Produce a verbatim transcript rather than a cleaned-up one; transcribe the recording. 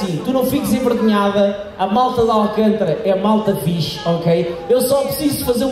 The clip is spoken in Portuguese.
assim, tu não fiques envergonhada, a malta de Alcântara é malta fixe, ok? Eu só preciso fazer uma...